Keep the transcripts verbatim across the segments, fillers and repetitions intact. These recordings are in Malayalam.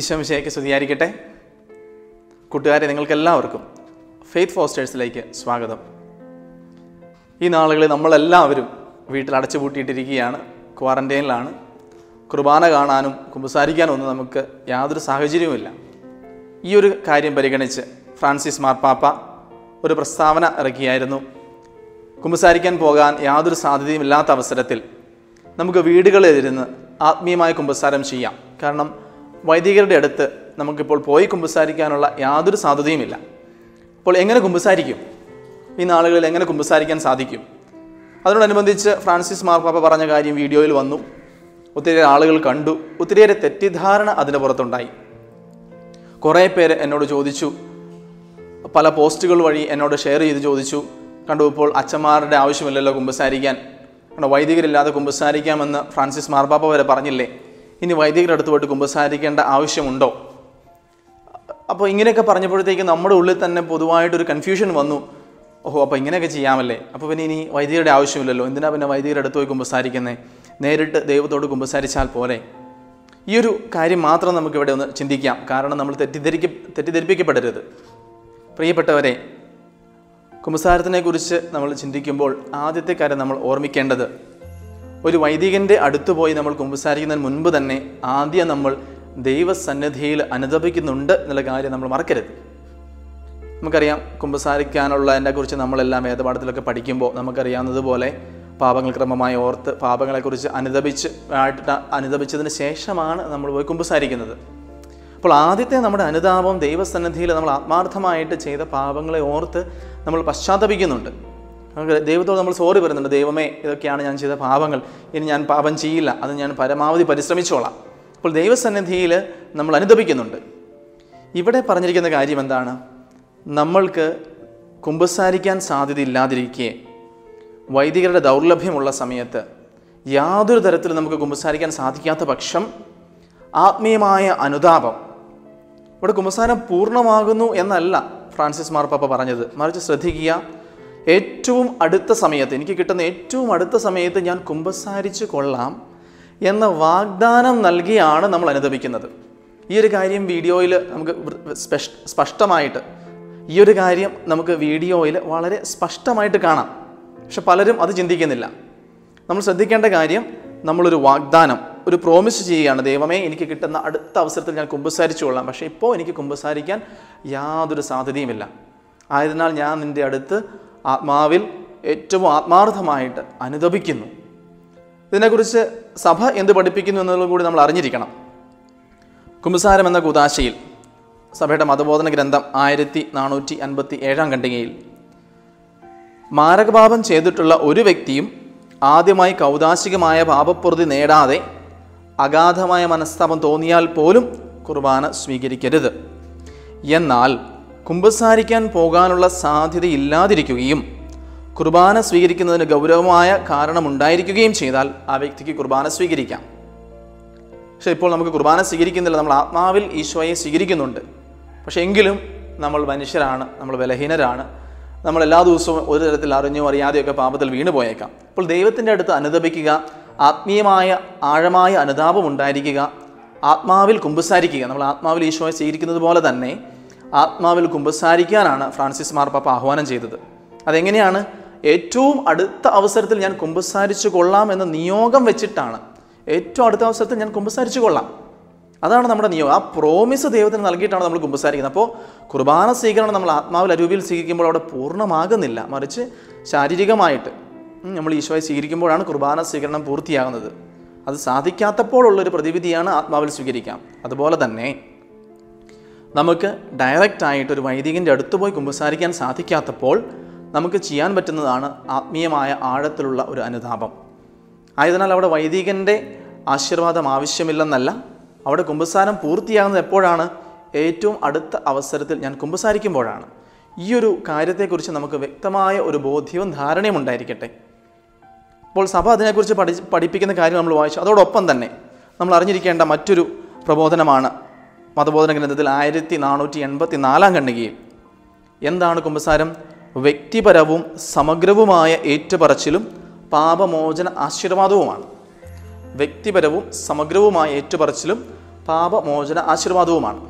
ഈശോമിശിഹായ്ക്ക് സ്തുതിയായിരിക്കട്ടെ. കൂട്ടുകാരെ, നിങ്ങൾക്കെല്ലാവർക്കും ഫെയ്ത്ത് ഫോസ്റ്റേഴ്സിലേക്ക് സ്വാഗതം. ഈ നാളുകളിൽ നമ്മളെല്ലാവരും വീട്ടിൽ അടച്ചുപൂട്ടിയിട്ടിരിക്കുകയാണ്, ക്വാറൻറ്റൈനിലാണ്. കുർബാന കാണാനും കുമ്പസാരിക്കാനും ഒന്നും നമുക്ക് യാതൊരു സാഹചര്യവുമില്ല. ഈ ഒരു കാര്യം പരിഗണിച്ച് ഫ്രാൻസിസ് മാർപ്പാപ്പ ഒരു പ്രസ്താവന ഇറക്കിയായിരുന്നു. കുമ്പസാരിക്കാൻ പോകാൻ യാതൊരു സാധ്യതയും ഇല്ലാത്ത അവസരത്തിൽ നമുക്ക് വീടുകളിലിരുന്ന് ആത്മീയമായ കുമ്പസാരം ചെയ്യാം. കാരണം വൈദികരുടെ അടുത്ത് നമുക്കിപ്പോൾ പോയി കുമ്പസാരിക്കാനുള്ള യാതൊരു സാധ്യതയുമില്ല. അപ്പോൾ എങ്ങനെ കുമ്പസാരിക്കും? ഈ നാളുകളിൽ എങ്ങനെ കുമ്പസാരിക്കാൻ സാധിക്കും? അതിനോടനുബന്ധിച്ച് ഫ്രാൻസിസ് മാർപ്പാപ്പ പറഞ്ഞ കാര്യം വീഡിയോയിൽ വന്നു. ഒത്തിരിയേറെ ആളുകൾ കണ്ടു. ഒത്തിരിയേറെ തെറ്റിദ്ധാരണ അതിന് പുറത്തുണ്ടായി. കുറേ പേര് എന്നോട് ചോദിച്ചു, പല പോസ്റ്റുകൾ വഴി എന്നോട് ഷെയർ ചെയ്ത് ചോദിച്ചു, കണ്ടു ഇപ്പോൾ അച്ഛന്മാരുടെ ആവശ്യമില്ലല്ലോ കുമ്പസാരിക്കാൻ, കണ്ടോ വൈദികരില്ലാതെ കുമ്പസാരിക്കാമെന്ന് ഫ്രാൻസിസ് മാർപ്പാപ്പ വരെ പറഞ്ഞില്ലേ, ഇനി വൈദികരുടെ അടുത്ത് പോയിട്ട് കുമ്പസാരിക്കേണ്ട ആവശ്യമുണ്ടോ? അപ്പോൾ ഇങ്ങനെയൊക്കെ പറഞ്ഞപ്പോഴത്തേക്ക് നമ്മുടെ ഉള്ളിൽ തന്നെ പൊതുവായിട്ടൊരു കൺഫ്യൂഷൻ വന്നു. ഓഹോ, അപ്പോൾ ഇങ്ങനെയൊക്കെ ചെയ്യാമല്ലേ, അപ്പോൾ പിന്നെ ഇനി വൈദികരുടെ ആവശ്യമില്ലല്ലോ, എന്തിനാ പിന്നെ വൈദികരുടെ അടുത്ത് പോയി കുമ്പസാരിക്കുന്നത്, നേരിട്ട് ദൈവത്തോട് കുമ്പസാരിച്ചാൽ പോരെ. ഈ ഒരു കാര്യം മാത്രം നമുക്കിവിടെ ഒന്ന് ചിന്തിക്കാം. കാരണം നമ്മൾ തെറ്റിദ്ധരിക്ക തെറ്റിദ്ധരിപ്പിക്കപ്പെടരുത്. പ്രിയപ്പെട്ടവരെ, കുമ്പസാരത്തിനെക്കുറിച്ച് നമ്മൾ ചിന്തിക്കുമ്പോൾ ആദ്യത്തെ കാര്യം നമ്മൾ ഓർമ്മിക്കേണ്ടത്, ഒരു വൈദികൻ്റെ അടുത്ത് പോയി നമ്മൾ കുമ്പസാരിക്കുന്നതിന് മുൻപ് തന്നെ ആദ്യം നമ്മൾ ദൈവസന്നിധിയിൽ അനുതപിക്കുന്നുണ്ട് എന്നുള്ള കാര്യം നമ്മൾ മറക്കരുത്. നമുക്കറിയാം, കുമ്പസാരിക്കാനുള്ളതിനെക്കുറിച്ച് നമ്മളെല്ലാം വേദപാഠത്തിലൊക്കെ പഠിക്കുമ്പോൾ നമുക്കറിയാവുന്നതുപോലെ പാപങ്ങൾ ക്രമമായി ഓർത്ത് പാപങ്ങളെക്കുറിച്ച് അനുതപിച്ച് ആയിട്ട് അനുതപിച്ചതിന് ശേഷമാണ് നമ്മൾ പോയി കുമ്പസാരിക്കുന്നത്. അപ്പോൾ ആദ്യത്തെ നമ്മുടെ അനുതാപം ദൈവസന്നിധിയിൽ നമ്മൾ ആത്മാർത്ഥമായിട്ട് ചെയ്ത പാപങ്ങളെ ഓർത്ത് നമ്മൾ പശ്ചാത്തപിക്കുന്നുണ്ട്. നമുക്ക് ദൈവത്തോട് നമ്മൾ സോറി പറയുന്നുണ്ട്, ദൈവമേ ഇതൊക്കെയാണ് ഞാൻ ചെയ്ത പാപങ്ങൾ, ഇനി ഞാൻ പാപം ചെയ്യില്ല, അത് ഞാൻ പരമാവധി പരിശ്രമിച്ചോളാം. അപ്പോൾ ദൈവസന്നിധിയിൽ നമ്മൾ അനുതപിക്കുന്നുണ്ട്. ഇവിടെ പറഞ്ഞിരിക്കുന്ന കാര്യം എന്താണ്? നമ്മൾക്ക് കുമ്പസാരിക്കാൻ സാധ്യതയില്ലാതിരിക്കെ വൈദികരുടെ ദൗർലഭ്യമുള്ള സമയത്ത് യാതൊരു തരത്തിലും നമുക്ക് കുമ്പസാരിക്കാൻ സാധിക്കാത്ത പക്ഷം ആത്മീയമായ അനുതാപം, ഇവിടെ കുമ്പസാരം പൂർണ്ണമാകുന്നു എന്നല്ല ഫ്രാൻസിസ് മാർപ്പാപ്പ പറഞ്ഞത്. മറിച്ച് ശ്രദ്ധിക്കുക, ഏറ്റവും അടുത്ത സമയത്ത് എനിക്ക് കിട്ടുന്ന ഏറ്റവും അടുത്ത സമയത്ത് ഞാൻ കുമ്പസാരിച്ച് കൊള്ളാം എന്ന വാഗ്ദാനം നൽകിയാണ് നമ്മൾ അനുദപിക്കുന്നത്. ഈ ഒരു കാര്യം വീഡിയോയിൽ നമുക്ക് സ്പഷ്ടമായിട്ട് ഈ ഒരു കാര്യം നമുക്ക് വീഡിയോയിൽ വളരെ സ്പഷ്ടമായിട്ട് കാണാം. പക്ഷെ പലരും അത് ചിന്തിക്കുന്നില്ല. നമ്മൾ ശ്രദ്ധിക്കേണ്ട കാര്യം, നമ്മളൊരു വാഗ്ദാനം, ഒരു പ്രോമിസ് ചെയ്യുകയാണ്, ദൈവമേ എനിക്ക് കിട്ടുന്ന അടുത്ത അവസരത്തിൽ ഞാൻ കുമ്പസാരിച്ച് കൊള്ളാം, പക്ഷേ ഇപ്പോൾ എനിക്ക് കുമ്പസാരിക്കാൻ യാതൊരു സാധ്യതയുമില്ല, ആയതിനാൽ ഞാൻ നിൻ്റെ അടുത്ത് ആത്മാവിൽ ഏറ്റവും ആത്മാർത്ഥമായിട്ട് അനുതപിക്കുന്നു. ഇതിനെക്കുറിച്ച് സഭ എന്ത് പഠിപ്പിക്കുന്നു എന്നുള്ളത് കൂടി നമ്മൾ അറിഞ്ഞിരിക്കണം. കുമ്പസാരം എന്ന കുദാശയിൽ സഭയുടെ മതബോധന ഗ്രന്ഥം ആയിരത്തി നാനൂറ്റി അൻപത്തി ഏഴാം ഖണ്ഡികയിൽ മാരകപാപം ചെയ്തിട്ടുള്ള ഒരു വ്യക്തിയും ആദ്യമായി കൗദാശികമായ പാപപ്രതി നേടാതെ അഗാധമായ മനസ്താപം തോന്നിയാൽ പോലും കുർബാന സ്വീകരിക്കരുത്. എന്നാൽ കുമ്പസാരിക്കാൻ പോകാനുള്ള സാധ്യതയില്ലാതിരിക്കുകയും കുർബാന സ്വീകരിക്കുന്നതിന് ഗൗരവമായ കാരണമുണ്ടായിരിക്കുകയും ചെയ്താൽ ആ വ്യക്തിക്ക് കുർബാന സ്വീകരിക്കാം. പക്ഷേ ഇപ്പോൾ നമുക്ക് കുർബാന സ്വീകരിക്കുന്നില്ല, നമ്മൾ ആത്മാവിൽ ഈശോയെ സ്വീകരിക്കുന്നുണ്ട്. പക്ഷേ എങ്കിലും നമ്മൾ മനുഷ്യരാണ്, നമ്മൾ ബലഹീനരാണ്, നമ്മൾ എല്ലാ ദിവസവും ഒരു തരത്തിൽ അറിഞ്ഞോ അറിയാതെയൊക്കെ പാപത്തിൽ വീണു പോയേക്കാം. അപ്പോൾ ദൈവത്തിൻ്റെ അടുത്ത് അനുതപിക്കുക, ആത്മീയമായ ആഴമായ അനുതാപം ഉണ്ടായിരിക്കുക, ആത്മാവിൽ കുമ്പസാരിക്കുക. നമ്മൾ ആത്മാവിൽ ഈശോയെ സ്വീകരിക്കുന്നത് പോലെ തന്നെ ആത്മാവിൽ കുമ്പസാരിക്കാനാണ് ഫ്രാൻസിസ് മാർപ്പാപ്പ ആഹ്വാനം ചെയ്തത്. അതെങ്ങനെയാണ്? ഏറ്റവും അടുത്ത അവസരത്തിൽ ഞാൻ കുമ്പസാരിച്ചു കൊള്ളാം എന്ന നിയോഗം വെച്ചിട്ടാണ്. ഏറ്റവും അടുത്ത അവസരത്തിൽ ഞാൻ കുമ്പസാരിച്ചു കൊള്ളാം, അതാണ് നമ്മുടെ നിയോഗം. ആ പ്രോമിസ് ദൈവത്തിന് നൽകിയിട്ടാണ് നമ്മൾ കുമ്പസാരിക്കുന്നത്. അപ്പോൾ കുർബാന സ്വീകരണം നമ്മൾ ആത്മാവിൽ അരൂപിയിൽ സ്വീകരിക്കുമ്പോൾ അവിടെ പൂർണ്ണമാകുന്നില്ല, മറിച്ച് ശാരീരികമായിട്ട് നമ്മൾ ഈശോയെ സ്വീകരിക്കുമ്പോഴാണ് കുർബാന സ്വീകരണം പൂർത്തിയാകുന്നത്. അത് സാധിക്കാത്തപ്പോഴുള്ളൊരു പ്രതിവിധിയാണ് ആത്മാവിൽ സ്വീകരിക്കാം. അതുപോലെ തന്നെ നമുക്ക് ഡയറക്റ്റായിട്ട് ഒരു വൈദികൻ്റെ അടുത്ത് പോയി കുമ്പസാരിക്കാൻ സാധിക്കാത്തപ്പോൾ നമുക്ക് ചെയ്യാൻ പറ്റുന്നതാണ് ആത്മീയമായ ആഴത്തിലുള്ള ഒരു അനുതാപം. ആയതിനാൽ അവിടെ വൈദികൻ്റെ ആശീർവാദം ആവശ്യമില്ലെന്നല്ല, അവിടെ കുമ്പസാരം പൂർത്തിയാകുന്നത് എപ്പോഴാണ്? ഏറ്റവും അടുത്ത അവസരത്തിൽ ഞാൻ കുമ്പസാരിക്കുമ്പോഴാണ്. ഈ ഒരു കാര്യത്തെക്കുറിച്ച് നമുക്ക് വ്യക്തമായ ഒരു ബോധ്യവും ധാരണയും ഉണ്ടായിരിക്കട്ടെ. അപ്പോൾ സഭ അതിനെക്കുറിച്ച് പഠി പഠിപ്പിക്കുന്ന കാര്യം നമ്മൾ വായിച്ചു. അതോടൊപ്പം തന്നെ നമ്മൾ അറിഞ്ഞിരിക്കേണ്ട മറ്റൊരു പ്രബോധനമാണ് മതബോധന ഗ്രന്ഥത്തിൽ ആയിരത്തി നാനൂറ്റി എൺപത്തി നാലാം ഖണ്ഡികയിൽ. എന്താണ് കുമ്പസാരം? വ്യക്തിപരവും സമഗ്രവുമായ ഏറ്റുപറച്ചിലും പാപമോചന ആശീർവാദവുമാണ്. വ്യക്തിപരവും സമഗ്രവുമായ ഏറ്റുപറച്ചിലും പാപമോചന ആശീർവാദവുമാണ്.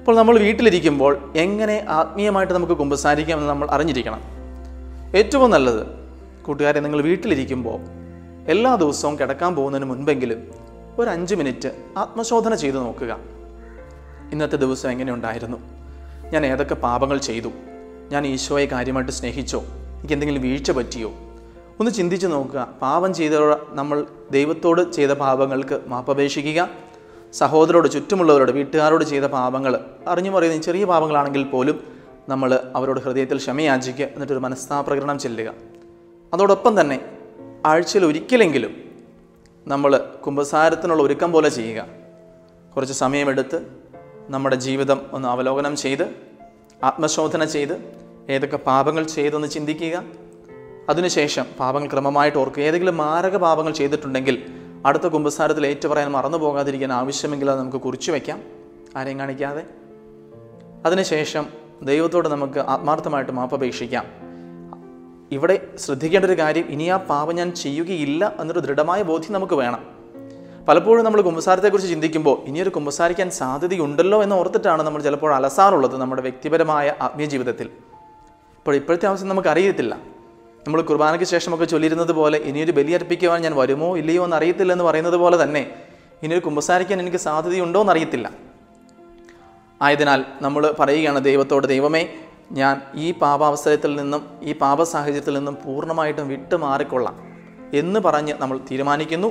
അപ്പോൾ നമ്മൾ വീട്ടിലിരിക്കുമ്പോൾ എങ്ങനെ ആത്മീയമായിട്ട് നമുക്ക് കുമ്പസാരിക്കാമെന്ന് നമ്മൾ അറിഞ്ഞിരിക്കണം. ഏറ്റവും നല്ലത് കൂട്ടുകാരെ, നിങ്ങൾ വീട്ടിലിരിക്കുമ്പോൾ എല്ലാ ദിവസവും കിടക്കാൻ പോകുന്നതിന് മുൻപെങ്കിലും ഒരു അഞ്ച് മിനിറ്റ് ആത്മശോധന ചെയ്ത് നോക്കുക. ഇന്നത്തെ ദിവസം എങ്ങനെയുണ്ടായിരുന്നു? ഞാൻ ഏതൊക്കെ പാപങ്ങൾ ചെയ്തു? ഞാൻ ഈശോയെ കാര്യമായിട്ട് സ്നേഹിച്ചോ? എനിക്ക് എന്തെങ്കിലും വീഴ്ച പറ്റിയോ? ഒന്ന് ചിന്തിച്ച് നോക്കുക. പാപം ചെയ്ത നമ്മൾ ദൈവത്തോട് ചെയ്ത പാപങ്ങൾക്ക് മാപ്പപേക്ഷിക്കുക. സഹോദരോട്, ചുറ്റുമുള്ളവരോട്, വീട്ടുകാരോട് ചെയ്ത പാപങ്ങൾ അറിഞ്ഞു പറയുന്ന ചെറിയ പാപങ്ങളാണെങ്കിൽ പോലും നമ്മൾ അവരോട് ഹൃദയത്തിൽ ക്ഷമയാചിക്കുക. എന്നിട്ടൊരു മനസ്താപ്രകരണം ചെല്ലുക. അതോടൊപ്പം തന്നെ ആഴ്ചയിൽ ഒരിക്കലെങ്കിലും നമ്മൾ കുമ്പസാരത്തിനുള്ള ഒരുക്കം പോലെ ചെയ്യുക. കുറച്ച് സമയമെടുത്ത് നമ്മുടെ ജീവിതം ഒന്ന് അവലോകനം ചെയ്ത് ആത്മശോധന ചെയ്ത് ഏതൊക്കെ പാപങ്ങൾ ചെയ്തൊന്ന് ചിന്തിക്കുക. അതിനുശേഷം പാപങ്ങൾ ക്രമമായിട്ട് ഓർക്കുക. ഏതെങ്കിലും മാരക പാപങ്ങൾ ചെയ്തിട്ടുണ്ടെങ്കിൽ അടുത്ത കുമ്പസാരത്തിൽ ഏറ്റുപറയാൻ മറന്നു പോകാതിരിക്കാൻ ആവശ്യമെങ്കിൽ അത് നമുക്ക് കുറിച്ചു വയ്ക്കാം, ആരെയും കാണിക്കാതെ. അതിനുശേഷം ദൈവത്തോട് നമുക്ക് ആത്മാർത്ഥമായിട്ട് മാപ്പപേക്ഷിക്കാം. ഇവിടെ ശ്രദ്ധിക്കേണ്ട ഒരു കാര്യം, ഇനി ആ പാപം ഞാൻ ചെയ്യുകയില്ല എന്നൊരു ദൃഢമായ ബോധ്യം നമുക്ക് വേണം. പലപ്പോഴും നമ്മൾ കുമ്പസാരത്തെക്കുറിച്ച് ചിന്തിക്കുമ്പോൾ ഇനിയൊരു കുമ്പസാരിക്കാൻ സാധ്യതയുണ്ടല്ലോ എന്ന് ഓർത്തിട്ടാണ് നമ്മൾ ചിലപ്പോൾ അലസാറുള്ളത് നമ്മുടെ വ്യക്തിപരമായ ആത്മീയ ജീവിതത്തിൽ. ഇപ്പോൾ ഇപ്പോഴത്തെ അവസ്ഥ നമുക്കറിയത്തില്ല. നമ്മൾ കുർബാനയ്ക്ക് ശേഷമൊക്കെ ചൊല്ലിയിരുന്നത് പോലെ ഇനിയൊരു ബലിയർപ്പിക്കുവാൻ ഞാൻ വരുമോ ഇല്ലയോ എന്ന് അറിയത്തില്ല എന്ന് പറയുന്നത് പോലെ തന്നെ ഇനിയൊരു കുമ്പസാരിക്കാൻ എനിക്ക് സാധ്യതയുണ്ടോ എന്നറിയത്തില്ല. ആയതിനാൽ നമ്മൾ പറയുകയാണ് ദൈവത്തോട്, ദൈവമേ, ഞാൻ ഈ പാപാവസരത്തിൽ നിന്നും ഈ പാപ സാഹചര്യത്തിൽ നിന്നും പൂർണ്ണമായിട്ടും വിട്ടു മാറിക്കൊള്ളാം എന്ന് പറഞ്ഞ് നമ്മൾ തീരുമാനിക്കുന്നു.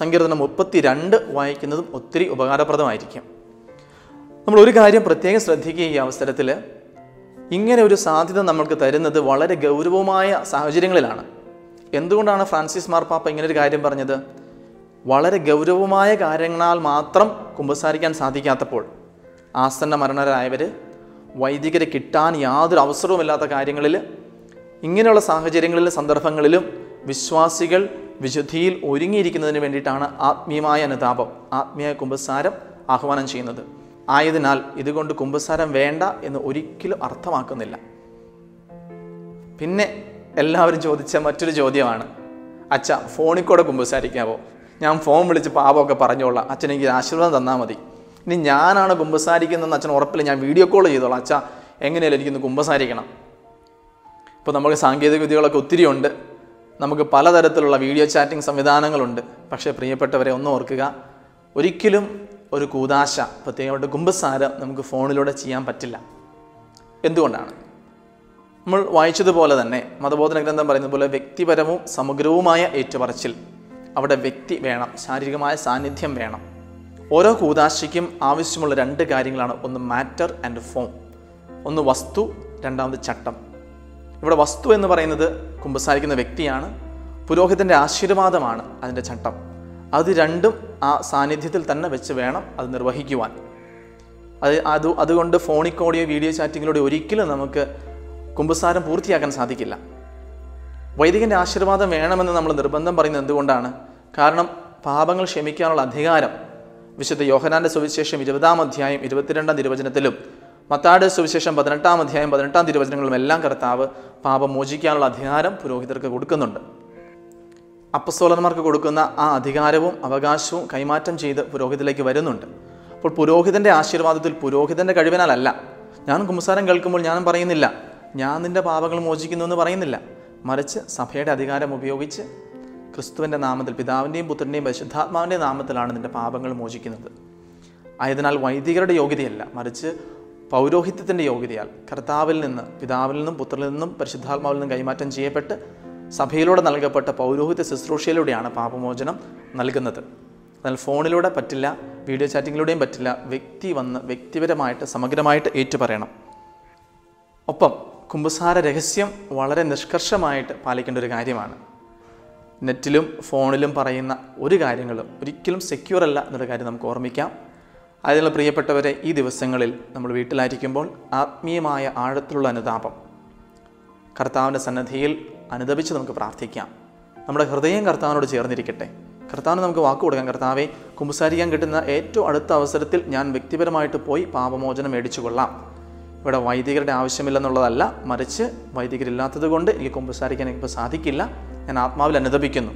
സങ്കീർത്തനം മുപ്പത്തി രണ്ട് വായിക്കുന്നതും ഒത്തിരി ഉപകാരപ്രദമായിരിക്കും. നമ്മൾ ഒരു കാര്യം പ്രത്യേകം ശ്രദ്ധിക്കുക. ഈ അവസരത്തിൽ ഇങ്ങനെ ഒരു സാധ്യത നമ്മൾക്ക് തരുന്നത് വളരെ ഗൗരവമായ സാഹചര്യങ്ങളിലാണ്. എന്തുകൊണ്ടാണ് ഫ്രാൻസിസ് മാർപ്പാപ്പ ഇങ്ങനൊരു കാര്യം പറഞ്ഞത്? വളരെ ഗൗരവമായ കാര്യങ്ങളാൽ മാത്രം കുമ്പസാരിക്കാൻ സാധിക്കാത്തപ്പോൾ, ആസന്ന മരണരായവർ, വൈദികരെ കിട്ടാൻ യാതൊരു അവസരവുമില്ലാത്ത കാര്യങ്ങളിൽ, ഇങ്ങനെയുള്ള സാഹചര്യങ്ങളിൽ സന്ദർഭങ്ങളിലും വിശ്വാസികൾ വിശുദ്ധിയിൽ ഒരുങ്ങിയിരിക്കുന്നതിന് വേണ്ടിയിട്ടാണ് ആത്മീയമായ അനുതാപം, ആത്മീയ കുമ്പസാരം ആഹ്വാനം ചെയ്യുന്നത്. ആയതിനാൽ ഇതുകൊണ്ട് കുമ്പസാരം വേണ്ട എന്ന് ഒരിക്കലും അർത്ഥമാക്കുന്നില്ല. പിന്നെ എല്ലാവരും ചോദിച്ച മറ്റൊരു ചോദ്യമാണ്, അച്ഛാ, ഫോണിൽ കൂടെ കുമ്പസാരിക്കാമോ? ഞാൻ ഫോൺ വിളിച്ച് പാപമൊക്കെ പറഞ്ഞോളാം, അച്ഛൻ എനിക്ക് ആശീർവാദം തന്നാൽ മതി. ഇനി ഞാനാണ് കുമ്പസാരിക്കുന്നതെന്ന് അച്ഛൻ ഉറപ്പില്ല, ഞാൻ വീഡിയോ കോൾ ചെയ്തോളാം. അച്ഛാ, എങ്ങനെയാലും എനിക്കൊന്ന് കുമ്പസാരിക്കണം. ഇപ്പോൾ നമുക്ക് സാങ്കേതിക വിദ്യകളൊക്കെ ഒത്തിരിയുണ്ട്, നമുക്ക് പലതരത്തിലുള്ള വീഡിയോ ചാറ്റിംഗ് സംവിധാനങ്ങളുണ്ട്. പക്ഷേ പ്രിയപ്പെട്ടവരെ, ഒന്ന് ഓർക്കുക, ഒരിക്കലും ഒരു കൂദാശ, പ്രത്യേകമായിട്ട് കുമ്പസാരം നമുക്ക് ഫോണിലൂടെ ചെയ്യാൻ പറ്റില്ല. എന്തുകൊണ്ടാണ്? നമ്മൾ വായിച്ചതുപോലെ തന്നെ മതബോധന ഗ്രന്ഥം പറയുന്നത് പോലെ വ്യക്തിപരവും സമഗ്രവുമായ ഏറ്റുപറച്ചിൽ, അവിടെ വ്യക്തി വേണം, ശാരീരികമായ സാന്നിധ്യം വേണം. ഓരോ കൂദാശയ്ക്കും ആവശ്യമുള്ള രണ്ട് കാര്യങ്ങളാണ്, ഒന്ന് മാറ്റർ ആൻഡ് ഫോം, ഒന്ന് വസ്തു, രണ്ടാമത് ചട്ടം. ഇവിടെ വസ്തു എന്ന് പറയുന്നത് കുമ്പസാരിക്കുന്ന വ്യക്തിയാണ്, പുരോഹിതൻ്റെ ആശീർവാദമാണ് അതിൻ്റെ ചട്ടം. അത് രണ്ടും ആ സാന്നിധ്യത്തിൽ തന്നെ വെച്ച് വേണം അത് നിർവഹിക്കുവാൻ. അത് അത് അതുകൊണ്ട് ഫോണിക്കോടെയോ വീഡിയോ ചാറ്റിങ്ങിലൂടെയോ ഒരിക്കലും നമുക്ക് കുമ്പസാരം പൂർത്തിയാക്കാൻ സാധിക്കില്ല. വൈദികൻ്റെ ആശീർവാദം വേണമെന്ന് നമ്മൾ നിർബന്ധം പറയുന്നത് എന്തുകൊണ്ടാണ്? കാരണം പാപങ്ങൾ ക്ഷമിക്കാനുള്ള അധികാരം വിശുദ്ധ യോഹന്നാന്റെ സുവിശേഷം ഇരുപതാം അധ്യായം ഇരുപത്തിരണ്ടാം തിരുവചനത്തിലും മത്തായിയുടെ സുവിശേഷം പതിനെട്ടാം അധ്യായം പതിനെട്ടാം തിരുവചനങ്ങളിലും എല്ലാം കർത്താവ് പാപം മോചിക്കാനുള്ള അധികാരം പുരോഹിതർക്ക് കൊടുക്കുന്നുണ്ട്. അപ്പസ്തോലന്മാർക്ക് കൊടുക്കുന്ന ആ അധികാരവും അവകാശവും കൈമാറ്റം ചെയ്ത് പുരോഹിതത്തിലേക്ക് വരുന്നുണ്ട്. അപ്പോൾ പുരോഹിതൻ്റെ ആശീർവാദത്തിൽ പുരോഹിതൻ്റെ കഴിവിനാലല്ല. ഞാൻ കുമ്പസാരം കേൾക്കുമ്പോൾ ഞാൻ പറയുന്നില്ല ഞാൻ നിൻ്റെ പാപങ്ങൾ മോചിക്കുന്നു എന്ന് പറയുന്നില്ല, മറിച്ച് സഭയുടെ അധികാരം ഉപയോഗിച്ച് ക്രിസ്തുവിൻ്റെ നാമത്തിൽ, പിതാവിൻ്റെയും പുത്രൻ്റെയും പരിശുദ്ധാത്മാവിൻ്റെയും നാമത്തിലാണ് നിൻ്റെ പാപങ്ങൾ മോചിക്കുന്നത്. ആയതിനാൽ വൈദികരുടെ യോഗ്യതയല്ല, മറിച്ച് പൗരോഹിത്യത്തിൻ്റെ യോഗ്യതയാൽ കർത്താവിൽ നിന്ന്, പിതാവിൽ നിന്നും, പുത്രനിൽ നിന്നും, പരിശുദ്ധാത്മാവിൽ നിന്നും കൈമാറ്റം ചെയ്യപ്പെട്ട് സഭയിലൂടെ നൽകപ്പെട്ട പൗരോഹിത്യ ശുശ്രൂഷയിലൂടെയാണ് പാപമോചനം നൽകുന്നത്. എന്നാൽ ഫോണിലൂടെ പറ്റില്ല, വീഡിയോ ചാറ്റിങ്ങിലൂടെയും പറ്റില്ല. വ്യക്തി വന്ന് വ്യക്തിപരമായിട്ട് സമഗ്രമായിട്ട് ഏറ്റുപറയണം. ഒപ്പം കുമ്പസാര രഹസ്യം വളരെ നിഷ്കർഷമായിട്ട് പാലിക്കേണ്ട ഒരു കാര്യമാണ്. നെറ്റിലും ഫോണിലും പറയുന്ന ഒരു കാര്യങ്ങളും ഒരിക്കലും സെക്യൂർ അല്ല എന്നൊരു കാര്യം നമുക്ക് ഓർമ്മിക്കാം. അതിനുള്ള പ്രിയപ്പെട്ടവരെ, ഈ ദിവസങ്ങളിൽ നമ്മൾ വീട്ടിലായിരിക്കുമ്പോൾ ആത്മീയമായ ആഴത്തിലുള്ള അനുതാപം കർത്താവിൻ്റെ സന്നദ്ധിയിൽ അനുതപിച്ച് നമുക്ക് പ്രാർത്ഥിക്കാം. നമ്മുടെ ഹൃദയം കർത്താവിനോട് ചേർന്നിരിക്കട്ടെ. കർത്താവിന് നമുക്ക് വാക്ക് കൊടുക്കാം. കർത്താവെ, കുമ്പസാരിക്കാൻ കിട്ടുന്ന ഏറ്റവും അടുത്ത അവസരത്തിൽ ഞാൻ വ്യക്തിപരമായിട്ട് പോയി പാപമോചനം മേടിച്ചു കൊള്ളാം. ഇവിടെ വൈദികരുടെ ആവശ്യമില്ലെന്നുള്ളതല്ല, മറിച്ച് വൈദികരില്ലാത്തത് കൊണ്ട് എനിക്ക് കുമ്പസാരിക്കാൻ ഇപ്പോൾ സാധിക്കില്ല. ഞാൻ ആത്മാവിൽ അനുതപിക്കുന്നു,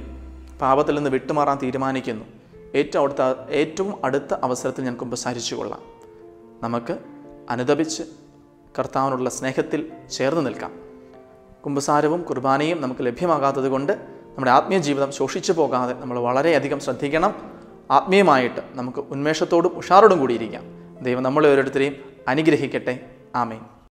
പാപത്തിൽ നിന്ന് വിട്ടുമാറാൻ തീരുമാനിക്കുന്നു. ഏറ്റവും അടുത്ത ഏറ്റവും അടുത്ത അവസരത്തിൽ ഞാൻ കുമ്പസാരിച്ചു കൊള്ളാം. നമുക്ക് അനുതപിച്ച് കർത്താവിനുള്ള സ്നേഹത്തിൽ ചേർന്ന് നിൽക്കാം. കുമ്പസാരവും കുർബാനയും നമുക്ക് ലഭ്യമാകാത്തത് കൊണ്ട് നമ്മുടെ ആത്മീയ ജീവിതം ശോഷിച്ചു പോകാതെ നമ്മൾ വളരെയധികം ശ്രദ്ധിക്കണം. ആത്മീയമായിട്ട് നമുക്ക് ഉന്മേഷത്തോടും ഉഷാറോടും കൂടിയിരിക്കാം. ദൈവം നമ്മളെ ഓരോരുത്തരെയും അനുഗ്രഹിക്കട്ടെ. ആമേൻ.